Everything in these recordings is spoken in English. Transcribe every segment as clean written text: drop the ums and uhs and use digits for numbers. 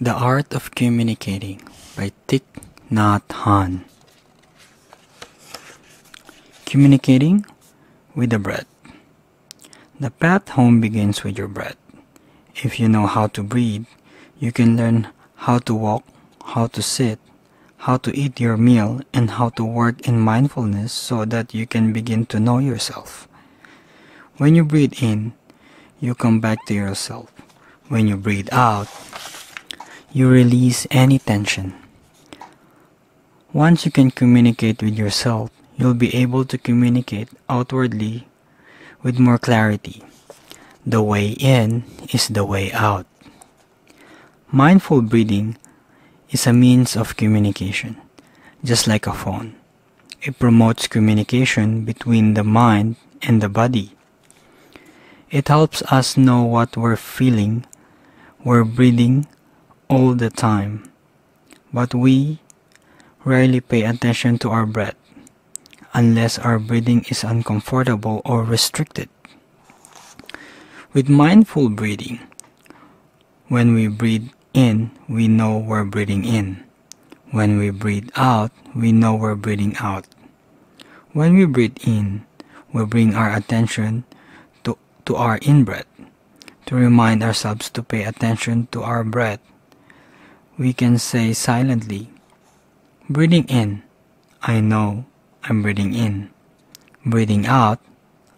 The Art of Communicating by Thich Nhat Hanh. Communicating with the breath. The path home begins with your breath. If you know how to breathe, you can learn how to walk, how to sit, how to eat your meal, and how to work in mindfulness so that you can begin to know yourself. When you breathe in, you come back to yourself. When you breathe out, you release any tension. Once you can communicate with yourself, you'll be able to communicate outwardly with more clarity. The way in is the way out. Mindful breathing is a means of communication, just like a phone. It promotes communication between the mind and the body. It helps us know what we're feeling. We're breathing all the time, but we rarely pay attention to our breath unless our breathing is uncomfortable or restricted. With mindful breathing, when we breathe in, we know we're breathing in. When we breathe out, we know we're breathing out. When we breathe in, we bring our attention to our in-breath. To remind ourselves to pay attention to our breath, we can say silently, breathing in, I know I'm breathing in. Breathing out,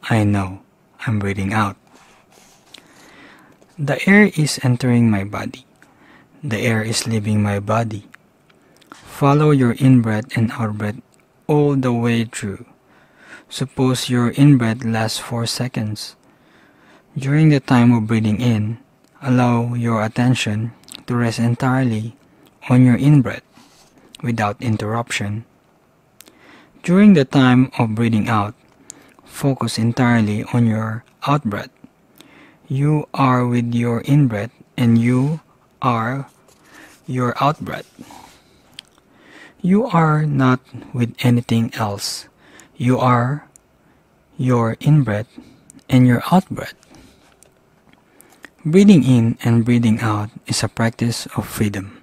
I know I'm breathing out. The air is entering my body. The air is leaving my body. Follow your in-breath and out-breath all the way through. Suppose your in-breath lasts 4 seconds. During the time of breathing in, allow your attention to rest entirely on your in-breath without interruption. During the time of breathing out, focus entirely on your out-breath. You are with your in-breath and you are your out-breath. You are not with anything else. You are your in-breath and your out-breath. Breathing in and breathing out is a practice of freedom.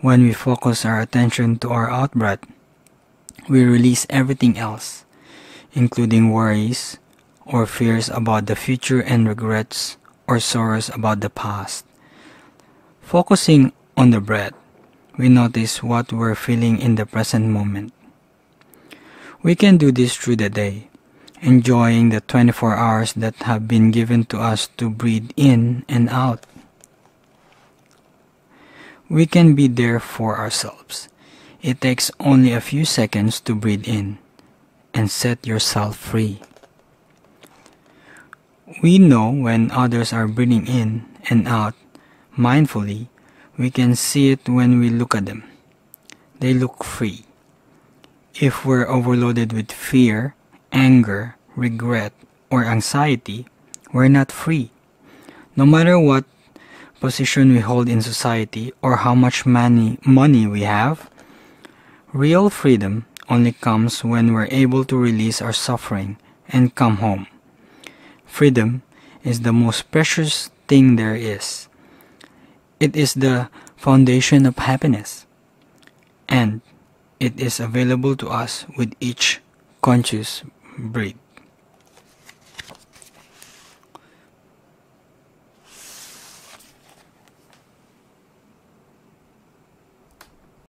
When we focus our attention to our out-breath, we release everything else, including worries or fears about the future and regrets or sorrows about the past. Focusing on the breath, we notice what we're feeling in the present moment. We can do this through the day, enjoying the 24 hours that have been given to us to breathe in and out. We can be there for ourselves. It takes only a few seconds to breathe in and set yourself free. We know when others are breathing in and out mindfully. We can see it when we look at them. They look free. If we're overloaded with fear, anger, regret, or anxiety, we're not free. No matter what position we hold in society or how much money we have, real freedom only comes when we're able to release our suffering and come home. Freedom is the most precious thing there is. It is the foundation of happiness, and it is available to us with each conscious breath.